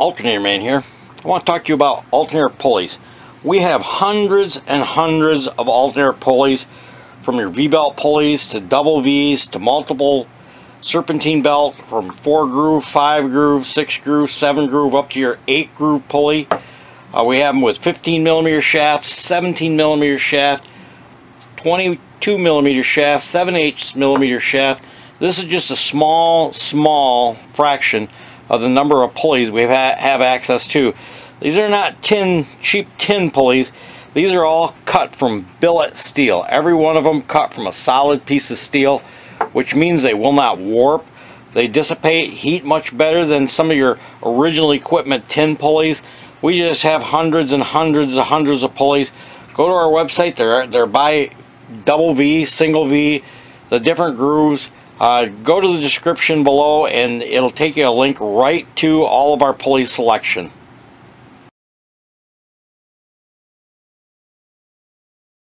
Alternator Man here. I want to talk to you about alternator pulleys. We have hundreds and hundreds of alternator pulleys, from your V-belt pulleys to double V's to multiple serpentine belt, from 4-groove, 5-groove, 6-groove, 7-groove up to your 8-groove pulley. We have them with 15mm shafts, 17mm shaft, 22mm shaft, 7/8mm shaft. This is just a small fraction of the number of pulleys we have access to. These are not cheap tin pulleys. These are all cut from billet steel. Every one of them cut from a solid piece of steel, which means they will not warp. They dissipate heat much better than some of your original equipment tin pulleys. We just have hundreds and hundreds and hundreds of pulleys. Go to our website. They're by double V, single V, the different grooves. Go to the description below and it'll take you a link right to all of our pulley selection.